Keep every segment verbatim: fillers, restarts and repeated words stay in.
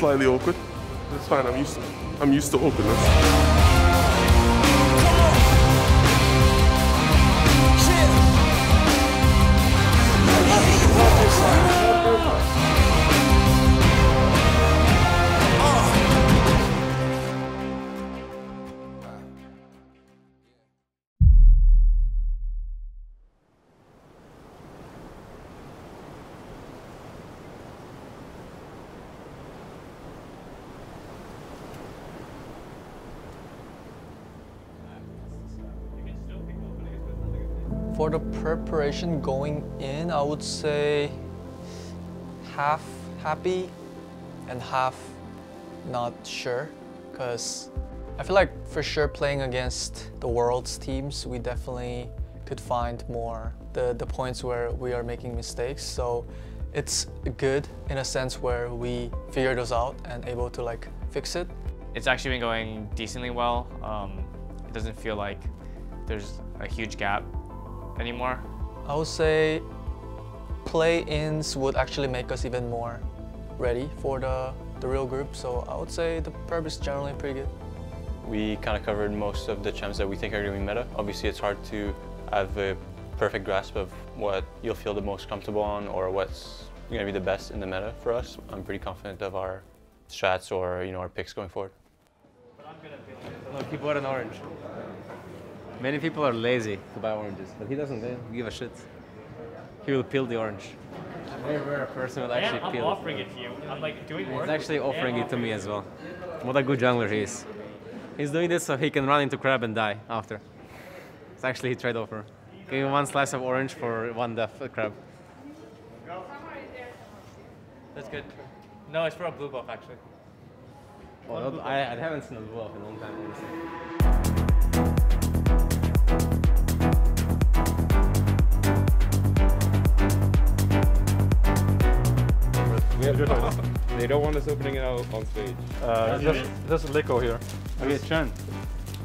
slightly awkward. It's fine, I'm used to, I'm used to awkwardness. For the preparation going in, I would say half happy and half not sure, because I feel like for sure playing against the Worlds teams, we definitely could find more the, the points where we are making mistakes. So it's good in a sense where we figure those out and able to like fix it. It's actually been going decently well. Um, it doesn't feel like there's a huge gap anymore. I would say play-ins would actually make us even more ready for the, the real group, so I would say the prep is generally pretty good. We kind of covered most of the champs that we think are going to be meta. Obviously it's hard to have a perfect grasp of what you'll feel the most comfortable on or what's going to be the best in the meta for us. I'm pretty confident of our strats or, you know, our picks going forward. But I'm good at feeling it. No, keep what an orange. Many people are lazy to buy oranges, but he doesn't give a shit. He will peel the orange. It's very rare a person will actually I'm peel it. I'm offering it to you. I'm like doing work. He's actually offering it to me as well. What a good jungler he is. He's doing this so he can run into crab and die after. It's actually a trade offer. Give him one slice of orange for one death crab. That's good. No, it's for a blue buff actually. Well, I, I haven't seen a blue buff in a long time, honestly. We have to, they don't want us opening it out on stage. Uh, yeah, just, just Lico here. Okay, Chen.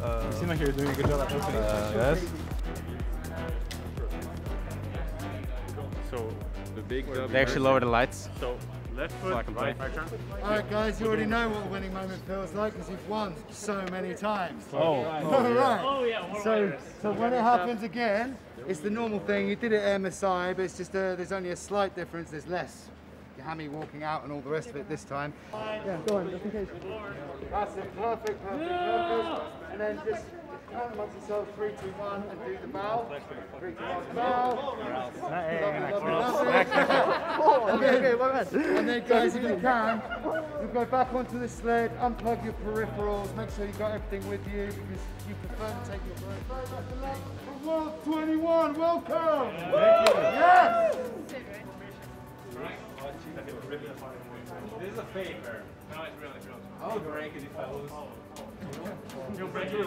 Uh, you seem like you're doing a good job at opening. Uh, yes. So the big. They actually lower the lights. So left foot, so right. All right, guys, you already know what a winning moment feels like because you've won so many times. Oh, oh, oh yeah. Right. Oh, yeah. So, so when it happens again, it's the normal thing. You did it at M S I, but it's just a, there's only a slight difference. There's less hammy walking out and all the rest of it this time. Yeah, go on, just in case. That's it, perfect, perfect, perfect. And then just count amongst yourselves, three, two, one, and do the bow. Three, two, one, bow. Okay, okay, well done. And then guys, if you can, you go back onto the sled, unplug your peripherals, make sure you've got everything with you, because you prefer to take your break. From World twenty-one, welcome! Thank you. Yes! This is a favor. No, it's really real. I would break it if I lose. You'll break it too.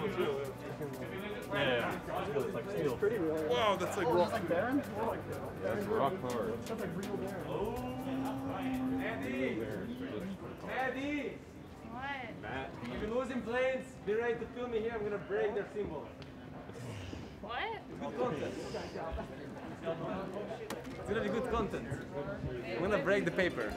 Yeah, it's like steel. Wow, that's like rock. Like Baron? That's rock power. That's like real Baron. Oh, Maddie! Maddie! What? Matt. You've been losing planes. Be ready to film me here. I'm gonna break their symbol. What? Good content. It's gonna be good content. I'm gonna break the paper.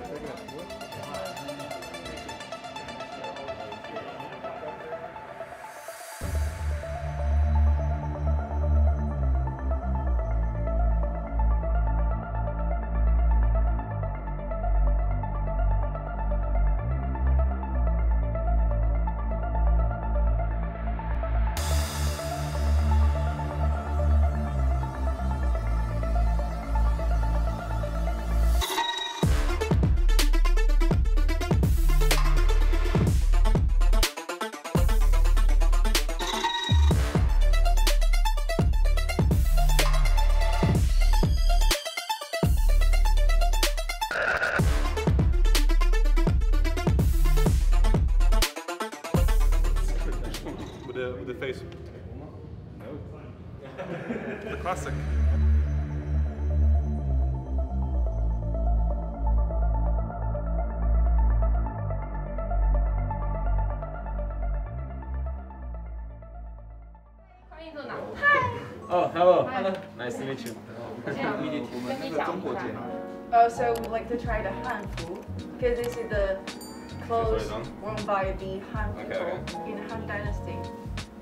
Uh, so we like to try the Hanfu, because this is the closed, run by the Han people okay, okay. in the Han Dynasty.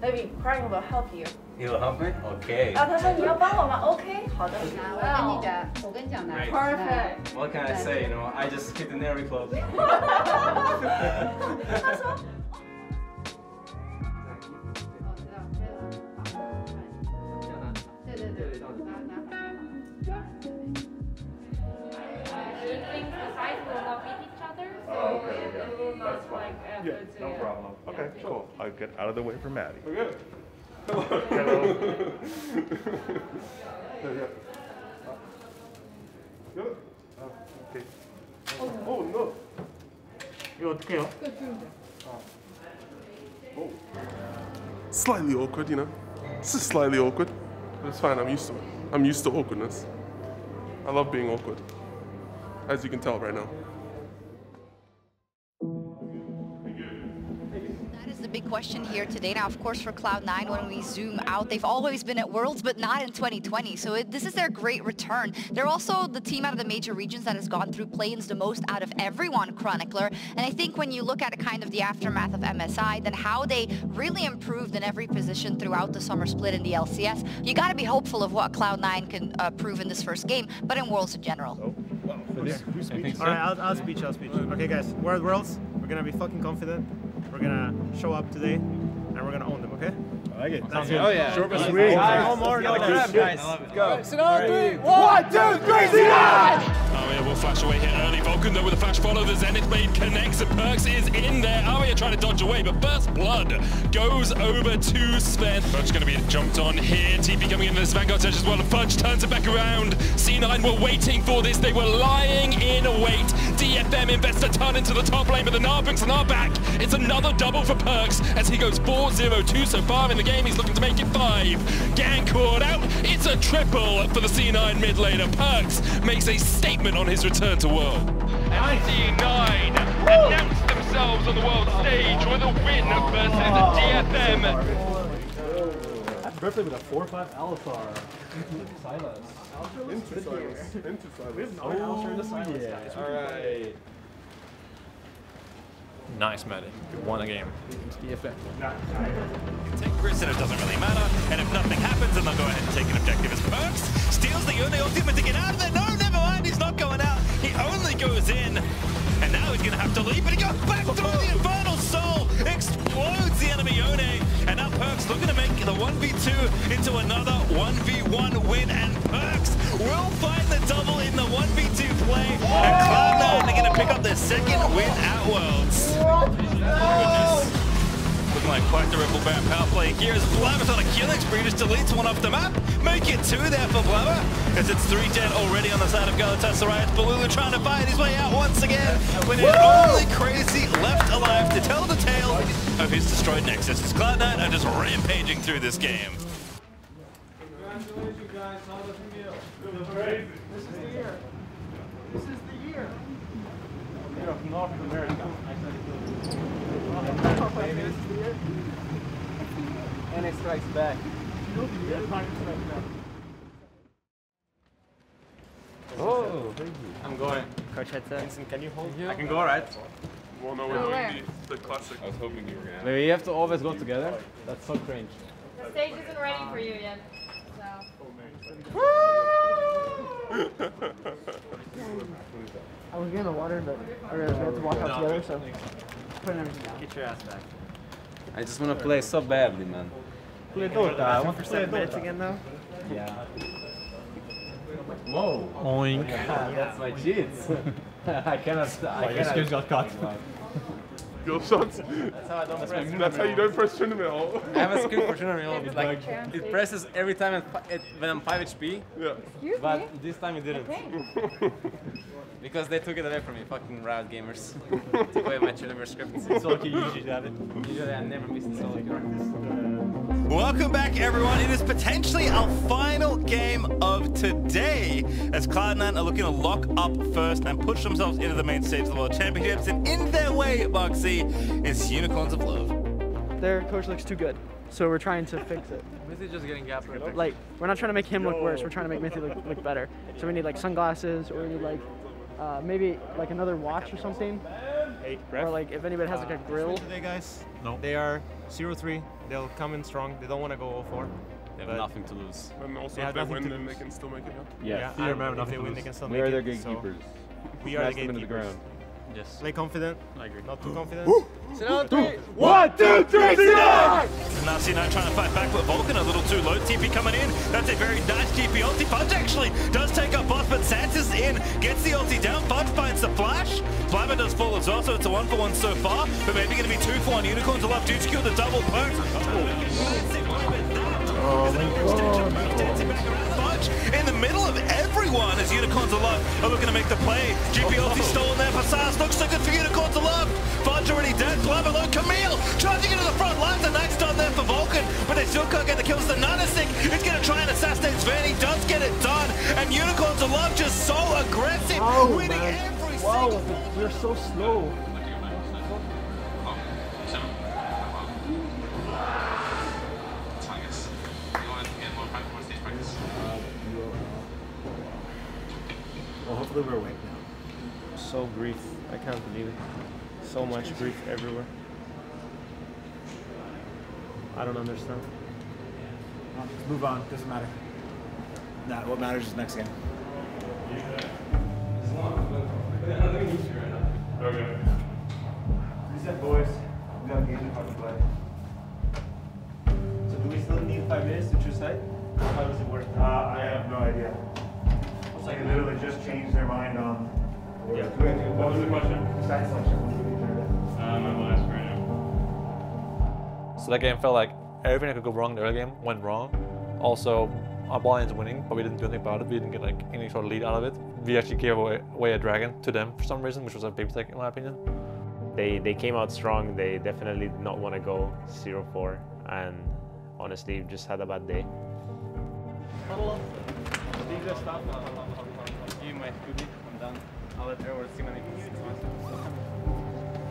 They be crying will help you. You will help me? Okay. Ah, he said, "You help us, okay?" Wow. Great. Perfect. What can I say? You know, I just keep the nary close. Yeah, no problem. Okay, yeah, cool. I'll get out of the way for Maddie. We're good. Hello. Hello. There you go. Good. Oh, okay. Oh, no. You're okay. Oh. Slightly awkward, you know. It's just slightly awkward. But it's fine. I'm used to it. I'm used to awkwardness. I love being awkward, as you can tell right now. Big question here today. Now, of course, for Cloud nine, when we zoom out, they've always been at Worlds, but not in twenty twenty. So it, this is their great return. They're also the team out of the major regions that has gone through play-ins the most out of everyone, Chronicler. And I think when you look at kind of the aftermath of M S I, then how they really improved in every position throughout the summer split in the L C S, you got to be hopeful of what Cloud nine can uh, prove in this first game, but in Worlds in general. Oh, wow. Who's, who's speech? So. All right, I'll, I'll speech, I'll speech. Okay, guys, we're at Worlds. We're going to be fucking confident. We're gonna show up today, and we're gonna own them, okay? I like it. Sounds good. Oh yeah. Short but sweet. No more, no crap, guys. Let's go. So now three, one, two, three, see ya! Oh yeah, we'll flash away here early. Vulcan though with a flash follow. The Zenith Blade connects. And Perkz is in there. Oh yeah, trying to dodge away, but First Blood goes over to Sven. Fudge gonna be jumped on here. T P coming into this Vanguard Search as well. And Fudge turns it back around. C nine were waiting for this. They were lying in wait. D F M invests a ton into the top lane, but the Gnar brings the Gnar back. It's another double for Perkz as he goes four zero two so far in the game. He's looking to make it five. Gang caught out. It's a triple for the C nine mid laner. Perkz makes a statement on his return to World. And C nine announced themselves on the World stage with a win versus oh, D F M. I've repped with a four five Alistar. Silas. Into Silas. Into Silas. We have not Alistar into Silas, guys. Alright. Nice, Maddie. You won the game. D F M. Take Chris and it doesn't really matter. And if nothing happens, then they'll go ahead and take an objective as Perkz steals the Yone ultimate to get out of there. No, never mind. He's not going out. He only goes in. And now he's going to have to leave. But he goes back through the Infernal Soul. Explodes the enemy Yone. And now Perkz looking to make the one v two into another one v one win. And Perkz will find the double in the one v two play. And Cloud nine are going to pick up their second win at Worlds. Oh, looking like quite the ripple bound power play here as Blabber's on a killing spree, just deletes one off the map. Make it two there for Blabber, as it's three dead already on the side of Galatasaray. Balula trying to fight his way out once again, when it's only Crazy left alive to tell the tale of his destroyed Nexus. As Cloud nine are just rampaging through this game. Congratulations, guys. All the crazy. This is the year. This is the year. You're of North America. And it strikes back. Oh, thank you. I'm going. Coach headset. Vincent, can you hold? I can go, right? Well, no, we're doing yeah. the, the classic. I was hoping you were going to. Maybe you have to always go together. That's so cringe. The stage isn't ready for you yet. So. I was getting the water, but I realized we had to walk out together, so putting everything down. Get your ass back. I just want to play so badly, man. Play Dota. I want to play Dota again now. Yeah. Whoa. Oink. Yeah, that's my cheats. I cannot stop. Oh, your skills got caught. Your shots. That's how I don't press. That's, that's how you don't press tournament all. I have a skill for tournament all. It's like, it presses every time it, it, when I'm five H P. Yeah. Excuse but me? This time it didn't. Okay. Because they took it away from me, fucking Riot Gamers. Took away my tournament scripts. It's okay, you usually have it. Usually I never miss a solo game. Welcome back, everyone. It is potentially our final game of today, as Cloud nine are looking to lock up first and push themselves into the main stage of the World Championships, and in their way, Boxy, it's Unicorns of Love. Their coach looks too good, so we're trying to fix it. Mithy just getting gapped. Like, we're not trying to make him Yo. look worse, we're trying to make Mithy look, look better. So we need like sunglasses, or we need like, uh, maybe like another watch or something. eight prep. Or like if anybody has uh, like a grill. Today, guys, no. They are zero three. They'll come in strong. They don't want to go zero four. They have nothing to lose. And also, if they win, then they can still make it up. Yeah, yeah, I remember nothing to lose. They can still make it. We are the gatekeepers. We are the gatekeepers. Yes. Play confident. I agree. Not too confident. one, two, three, Silas! And now C nine trying to fight back, but Vulcan a little too low. T P coming in. That's a very nice T P ulti. Fudge actually does take up boss, but Santa's in. Gets the ulti down. Fudge finds the flash. Blabber does fall as well, so it's a one for one so far. But maybe going to be two for one. Unicorns will have to kill the double perk. Oh my God. In the middle of everyone as Unicorns of Love are looking to make the play. G P L T stolen there for Silas. Looks like good for Unicorns of Love. Fudge already dead. Blabber low. Camille charging into the front line. The knight's done there for Vulcan, but they still can't get the kills. The Nanasik is going to try and assassinate Zven. He does get it done. And Unicorns of Love just so aggressive. Oh, winning man. Every wow, single... Wow, we're so slow. Hopefully we're awake now. So grief. I can't believe it. So much grief everywhere. I don't understand. Yeah. Let's move on. Doesn't matter. Nah, what matters is next game. Yeah. It's long, but I don't need you right now. Okay. Reset, boys. We got a game to play. So do we still need five minutes to choose side? How does it work? Uh, I have no idea. They literally just changed their mind on. Yeah. What was the question? Side selection. Um, I'm last right now. So that game felt like everything that could go wrong in the early game went wrong. Also, our ball ends winning, but we didn't do anything about it. We didn't get like any sort of lead out of it. We actually gave away, away a dragon to them for some reason, which was a big mistake in my opinion. They they came out strong. They definitely did not want to go zero four, and honestly, just had a bad day.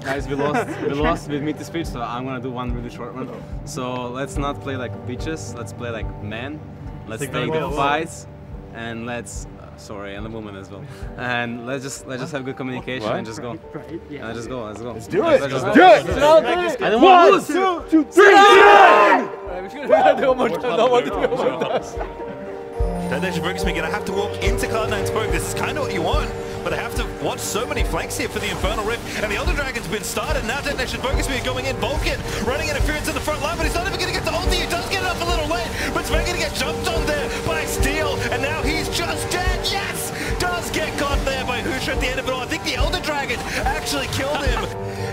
Guys, we lost. We lost with Mithy's speech, so I'm gonna do one really short one. So let's not play like bitches. Let's play like men. Let's take the fights, and let's. Uh, sorry, and the woman as well. And let's just let's just have good communication and just go. And let's just go. Let's go. Let's do it. Let's do it. I don't want to lose. Two, two, three. Don't Detonation Focus Me, gonna have to walk into Cloud nine's poke. This is kind of what you want, but I have to watch so many flanks here for the Infernal Rift. And the Elder Dragon's been started. Now Detonation Focus Me going in. Vulcan running interference in the front line, but he's not even gonna get the ulti. He does get it up a little late, but Sven gonna get jumped on there by Steel, and now he's just dead. Yes! Does get caught there by Husha at the end of it all. I think the Elder Dragon actually killed him.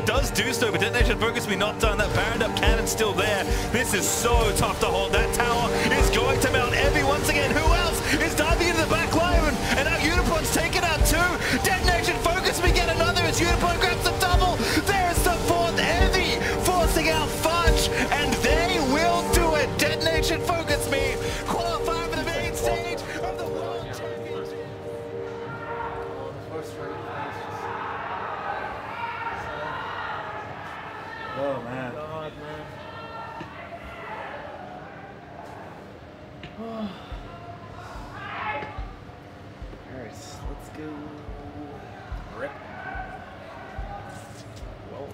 Does do so, but Detonation Focus Me not done. That Baroned Up Cannon's still there. This is so tough to hold. That tower is going to mount Evie once again. Who else is diving into the back line? And now Unicorn's taken out too. Detonation Focus Me get another as Unicorn grabs the double. There's the fourth. Evie forcing out Fudge, and they will do it. Detonation Focus Me qualify for the main stage of the World. Oh man. God, man. Alright, let's go. Rip. Whoa.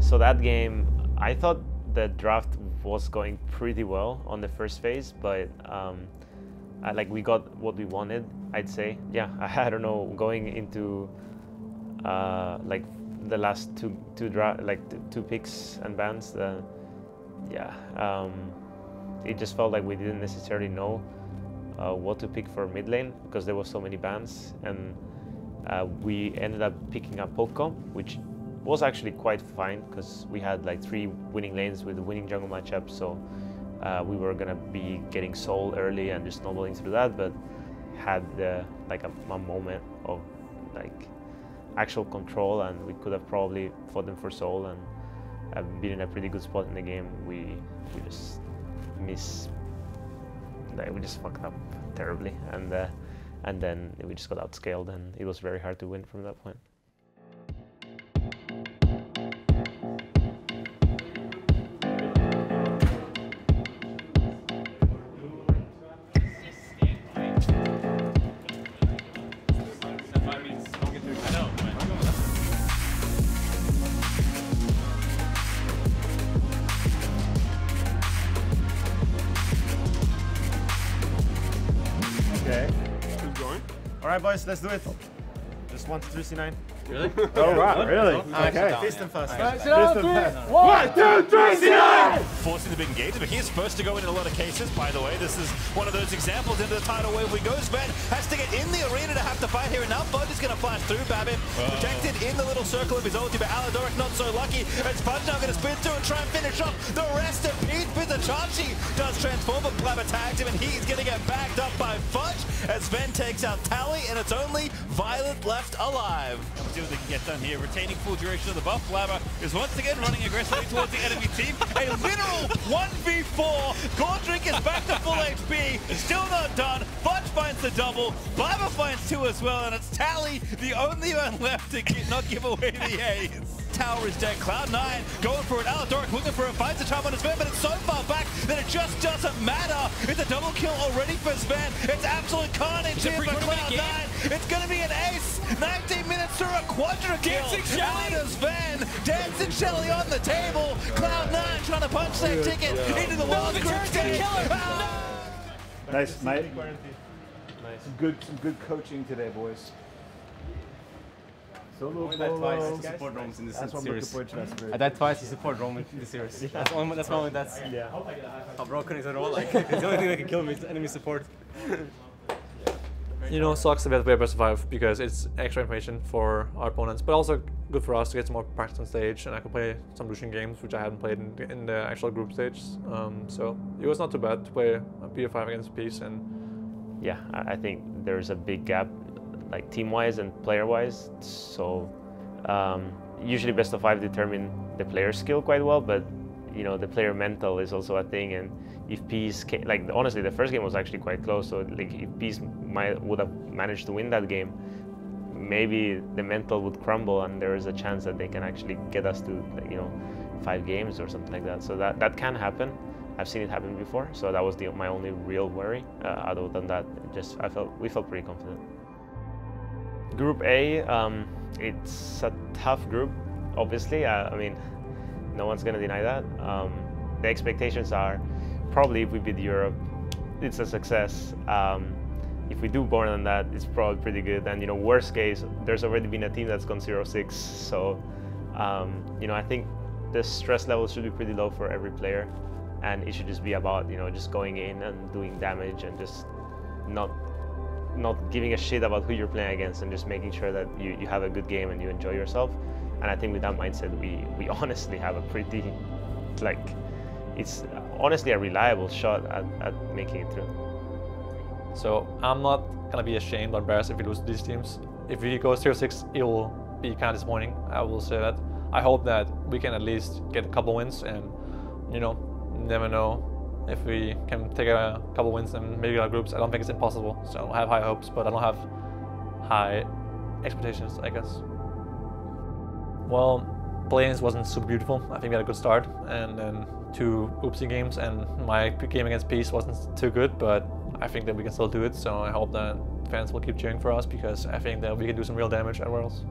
So that game, I thought the draft was going pretty well on the first phase, but um, I, like we got what we wanted, I'd say. Yeah, I don't know. Going into uh, like the last two two draft, like two picks and bans, uh, yeah, um, it just felt like we didn't necessarily know uh, what to pick for mid lane because there were so many bans, and uh, we ended up picking up Poko, which was actually quite fine because we had like three winning lanes with a winning jungle matchup, so uh, we were gonna be getting soul early and just snowballing through that, but had uh, like a, a moment of like actual control, and we could have probably fought them for soul and uh, been in a pretty good spot in the game. We we just miss, like, we just fucked up terribly, and uh, and then we just got outscaled, and it was very hard to win from that point. Alright boys, let's do it. Just one to three C nine. Really? Oh wow, really? Okay. Fist and fast. One, two, three, C nine! Forcing the big engagement, but he's first to go in in a lot of cases, by the way. This is one of those examples. Into the tidal wave we go. Sven has to get in the arena to have to fight here, and now Fudge is going to flash through Babin. Whoa. Protected in the little circle of his ulti, but Aladoric not so lucky. It's Fudge now going to spin through and try and finish off the rest of Pete, but the Chachi does transform, but Blabber tags him, and he's going to get backed up by Fudge as Sven takes out Tally, and it's only Violet left alive. Let's see what they can get done here. Retaining full duration of the buff. Blabber is once again running aggressively towards the enemy team. A literal one v four. Gordrink is back to full H P. Still not done. Fudge finds the double. Blabber finds two as well, and it's Tally, the only one left to get, not give away the A's. Tower is dead. Cloud nine going for it. Aladoric looking for it. Finds a time on Sven, but it's so far back that it just doesn't matter. It's a double kill already for Sven. It's absolute carnage it's here for Cloud nine. It's going to be an ace. nineteen minutes through a quadra kill. Dancing Shelly. Sven. Dancing Shelly on the table. Cloud nine trying to punch their ticket yeah. into the no, World Group game. Ah. No. Nice, mate. Nice. Some good, some good coaching today, boys. Solo twice to support Roman in this series. I died twice to support Roman in this series. That's only that's only that's yeah. How broken is it all? Like it's the only thing that can kill me is enemy support. You know, sucks that we have to survive because it's extra information for our opponents, but also good for us to get some more practice on stage, and I could play some Lucian games which I hadn't played in, in the actual group stage. Um, so it was not too bad to play a P five against Peace, and yeah, I think there's a big gap, like team-wise and player-wise. So um, usually best of five determine the player skill quite well, but you know the player mental is also a thing. And if Peace came, like honestly, the first game was actually quite close. So like if Peace might would have managed to win that game, maybe the mental would crumble, and there is a chance that they can actually get us to you know five games or something like that. So that that can happen. I've seen it happen before. So that was the, my only real worry. Uh, other than that, just I felt we felt pretty confident. Group A, um, it's a tough group, obviously. Uh, I mean, no one's going to deny that. Um, the expectations are probably if we beat Europe, it's a success. Um, if we do more than that, it's probably pretty good. And, you know, worst case, there's already been a team that's gone zero six. So, um, you know, I think the stress level should be pretty low for every player. And it should just be about, you know, just going in and doing damage and just not not giving a shit about who you're playing against, and just making sure that you, you have a good game and you enjoy yourself. And I think with that mindset, we, we honestly have a pretty, like, it's honestly a reliable shot at, at making it through. So I'm not gonna be ashamed or embarrassed if we lose to these teams. If we go zero six, it will be kind of disappointing, I will say that. I hope that we can at least get a couple wins, and you know, never know. If we can take a couple wins and maybe our groups, I don't think it's impossible. So I have high hopes, but I don't have high expectations, I guess. Well, play-ins wasn't super beautiful. I think we had a good start, and then two oopsie games, and my game against Peace wasn't too good, but I think that we can still do it. So I hope that fans will keep cheering for us, because I think that we can do some real damage at Worlds.